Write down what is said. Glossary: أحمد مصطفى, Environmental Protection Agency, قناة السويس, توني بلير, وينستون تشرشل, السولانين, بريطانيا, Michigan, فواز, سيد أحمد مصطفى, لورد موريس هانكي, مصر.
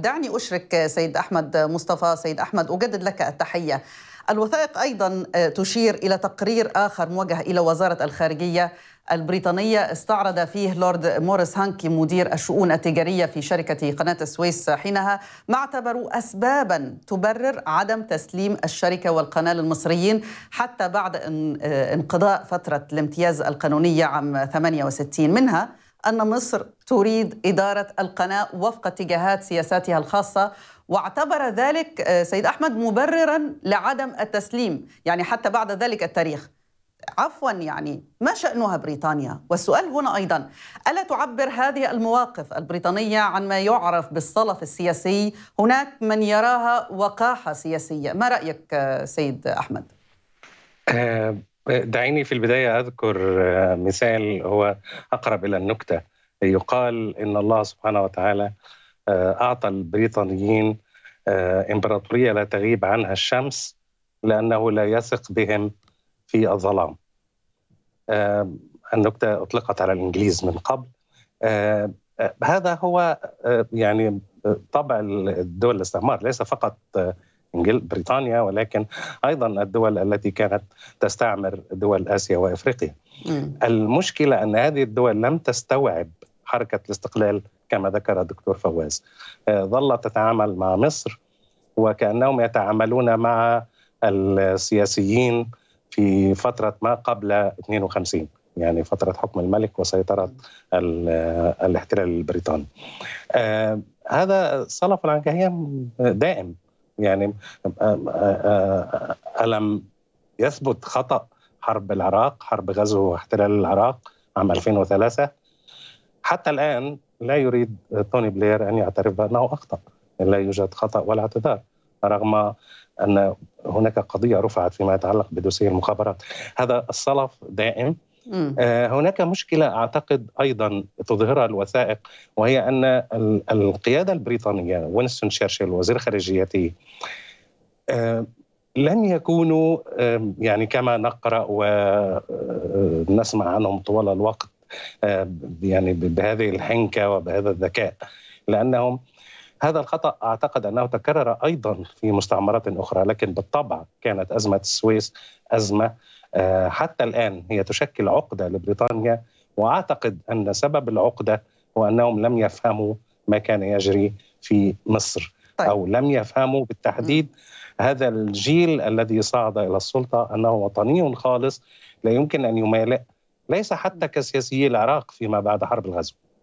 دعني أشرك سيد أحمد مصطفى. سيد أحمد، أجدد لك التحية. الوثائق أيضا تشير إلى تقرير آخر موجه إلى وزارة الخارجية البريطانية استعرض فيه لورد موريس هانكي مدير الشؤون التجارية في شركة قناة السويس حينها ما اعتبروا أسبابا تبرر عدم تسليم الشركة والقناة للمصريين حتى بعد انقضاء فترة الامتياز القانونية عام 68، منها أن مصر تريد إدارة القناة وفق اتجاهات سياساتها الخاصة، واعتبر ذلك سيد أحمد مبرراً لعدم التسليم يعني حتى بعد ذلك التاريخ. عفواً، يعني ما شأنها بريطانيا؟ والسؤال هنا أيضاً، ألا تعبر هذه المواقف البريطانية عن ما يعرف بالصلف السياسي؟ هناك من يراها وقاحة سياسية، ما رأيك سيد أحمد؟ دعيني في البداية أذكر مثال هو أقرب إلى النكتة. يقال إن الله سبحانه وتعالى أعطى البريطانيين إمبراطورية لا تغيب عنها الشمس لأنه لا يثق بهم في الظلام. النكتة أطلقت على الإنجليز من قبل. هذا هو يعني طبع الدول الاستعمار، ليس فقط بريطانيا ولكن أيضا الدول التي كانت تستعمر دول آسيا وإفريقيا. المشكلة أن هذه الدول لم تستوعب حركة الاستقلال كما ذكر الدكتور فواز، ظلت تتعامل مع مصر وكأنهم يتعاملون مع السياسيين في فترة ما قبل 52، يعني فترة حكم الملك وسيطرة الاحتلال البريطاني. هذا صلف عن كهيم دائم. يعني ألم يثبت خطأ حرب العراق، حرب غزو واحتلال العراق عام 2003؟ حتى الآن لا يريد توني بلير أن يعترف بأنه أخطأ، لا يوجد خطأ ولا اعتذار، رغم أن هناك قضية رفعت فيما يتعلق بدوسير المخابرات. هذا الصلف دائم. هناك مشكلة أعتقد أيضا تظهرها الوثائق، وهي أن القيادة البريطانية وينستون تشرشل وزير خارجيته لم يكونوا يعني كما نقرأ ونسمع عنهم طوال الوقت يعني بهذه الحنكة وبهذا الذكاء، لأنهم هذا الخطأ أعتقد أنه تكرر أيضا في مستعمرات أخرى. لكن بالطبع كانت أزمة السويس أزمة حتى الآن هي تشكل عقدة لبريطانيا، وأعتقد أن سبب العقدة هو أنهم لم يفهموا ما كان يجري في مصر. طيب. أو لم يفهموا بالتحديد هذا الجيل الذي صعد إلى السلطة أنه وطني خالص لا يمكن أن يمالئ، ليس حتى كسياسي العراق فيما بعد حرب الغزو.